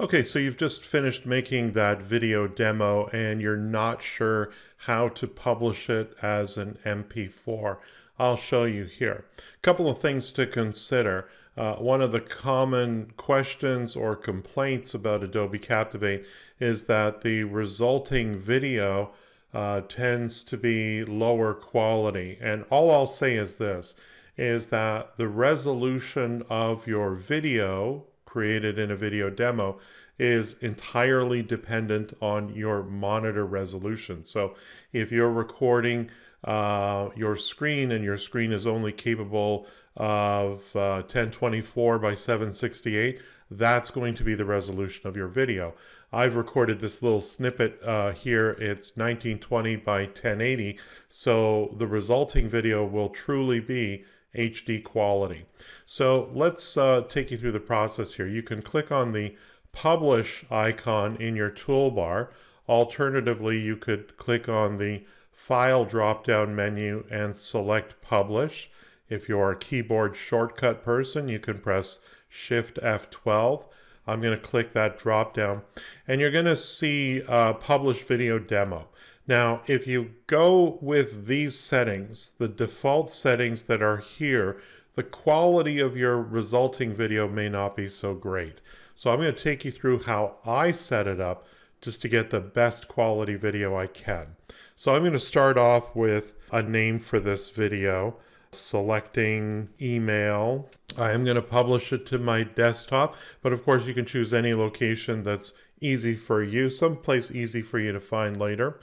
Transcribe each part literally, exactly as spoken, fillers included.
Okay, so you've just finished making that video demo and you're not sure how to publish it as an M P four. I'll show you here. A couple of things to consider. Uh, one of the common questions or complaints about Adobe Captivate is that the resulting video uh, tends to be lower quality. And all I'll say is this, is that the resolution of your video created in a video demo is entirely dependent on your monitor resolution. So if you're recording uh, your screen and your screen is only capable of uh, ten twenty-four by seven sixty-eight, that's going to be the resolution of your video. I've recorded this little snippet uh, here. It's nineteen twenty by ten eighty. So the resulting video will truly be H D quality. So let's uh, take you through the process here. You can click on the Publish icon in your toolbar. Alternatively, you could click on the File drop-down menu and select Publish. If you're a keyboard shortcut person, you can press Shift F twelve. I'm going to click that drop-down, and you're going to see uh, Publish Video Demo. Now, if you go with these settings, the default settings that are here, the quality of your resulting video may not be so great. So I'm going to take you through how I set it up just to get the best quality video I can. So I'm going to start off with a name for this video, selecting email. I am going to publish it to my desktop, but of course you can choose any location that's easy for you, someplace easy for you to find later.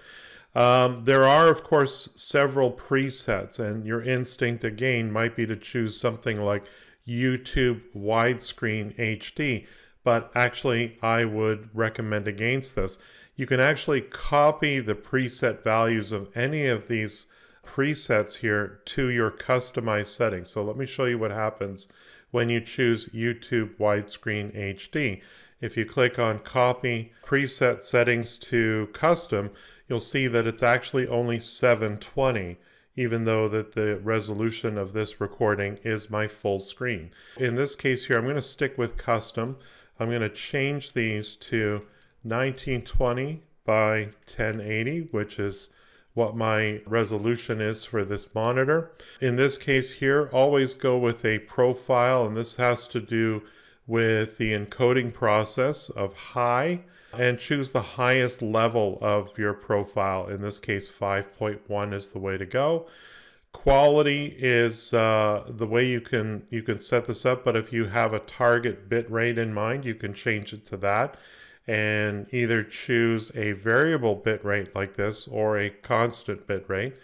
Um, there are, of course, several presets, and your instinct, again, might be to choose something like YouTube widescreen H D, but actually I would recommend against this. You can actually copy the preset values of any of these presets here to your customized settings. So let me show you what happens when you choose YouTube widescreen H D. If you click on Copy Preset Settings to Custom, you'll see that it's actually only seven twenty, even though that the resolution of this recording is my full screen. In this case here, I'm going to stick with Custom. I'm going to change these to nineteen twenty by ten eighty, which is what my resolution is for this monitor. In this case here, always go with a profile, and this has to do with the encoding process of high, and choose the highest level of your profile. In this case, five point one is the way to go. Quality is uh, the way you can, you can set this up, but if you have a target bit rate in mind, you can change it to that and either choose a variable bit rate like this or a constant bit rate.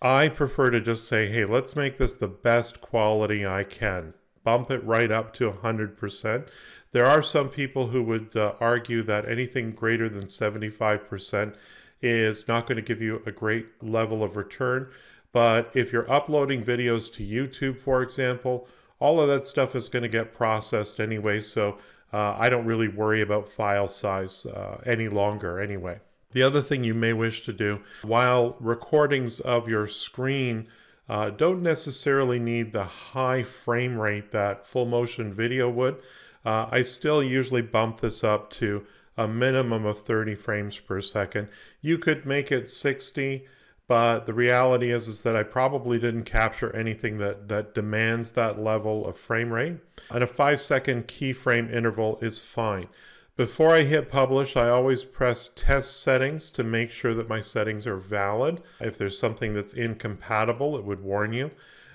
I prefer to just say, hey, let's make this the best quality I can. Bump it right up to one hundred percent. There are some people who would uh, argue that anything greater than seventy-five percent is not going to give you a great level of return. But if you're uploading videos to YouTube, for example, all of that stuff is going to get processed anyway. So uh, I don't really worry about file size uh, any longer anyway. The other thing you may wish to do, while recordings of your screen Uh, don't necessarily need the high frame rate that full motion video would. Uh, I still usually bump this up to a minimum of thirty frames per second. You could make it sixty, but the reality is, is that I probably didn't capture anything that, that demands that level of frame rate. And a five second keyframe interval is fine. Before I hit publish, I always press test settings to make sure that my settings are valid. If there's something that's incompatible, it would warn you.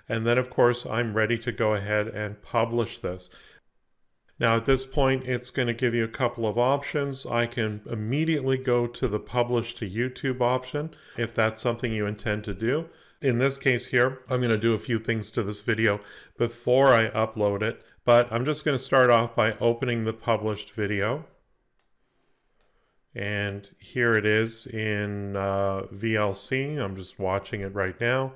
And then of course, I'm ready to go ahead and publish this. Now at this point, it's going to give you a couple of options. I can immediately go to the publish to YouTube option if that's something you intend to do. In this case here, I'm going to do a few things to this video before I upload it. But I'm just going to start off by opening the published video. And here it is in uh, V L C. I'm just watching it right now,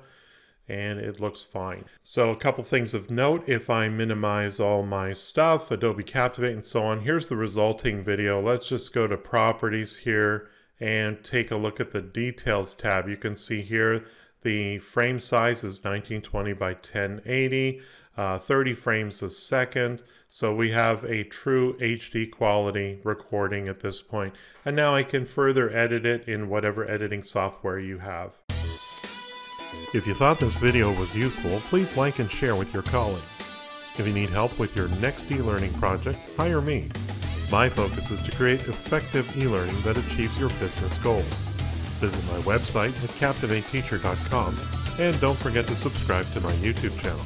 and it looks fine. So a couple things of note, if I minimize all my stuff, Adobe Captivate and so on, here's the resulting video. Let's just go to Properties here and take a look at the Details tab. You can see here The frame size is nineteen twenty by ten eighty, uh, thirty frames a second. So we have a true H D quality recording at this point. And now I can further edit it in whatever editing software you have. If you thought this video was useful, please like and share with your colleagues. If you need help with your next e-learning project, hire me. My focus is to create effective e-learning that achieves your business goals. Visit my website at Captivate Teacher dot com and don't forget to subscribe to my YouTube channel.